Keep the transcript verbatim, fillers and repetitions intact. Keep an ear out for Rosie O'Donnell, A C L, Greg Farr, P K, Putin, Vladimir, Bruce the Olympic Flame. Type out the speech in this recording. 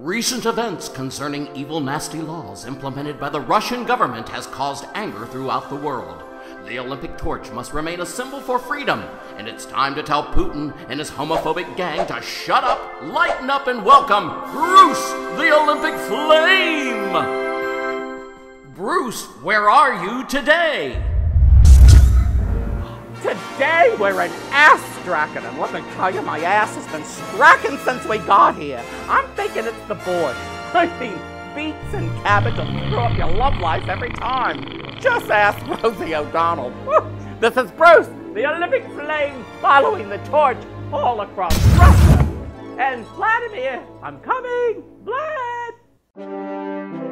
Recent events concerning evil, nasty laws implemented by the Russian government has caused anger throughout the world. The Olympic torch must remain a symbol for freedom, and it's time to tell Putin and his homophobic gang to shut up, lighten up, and welcome Bruce the Olympic Flame! Bruce, where are you today? Today we're an ass stracking, and let me tell you, my ass has been stracking since we got here. I'm thinking it's the board. I mean, beets and cabbage will screw up your love life every time. Just ask Rosie O'Donnell. This is Bruce, the Olympic Flame, following the torch all across Russia. And Vladimir, I'm coming, Vlad!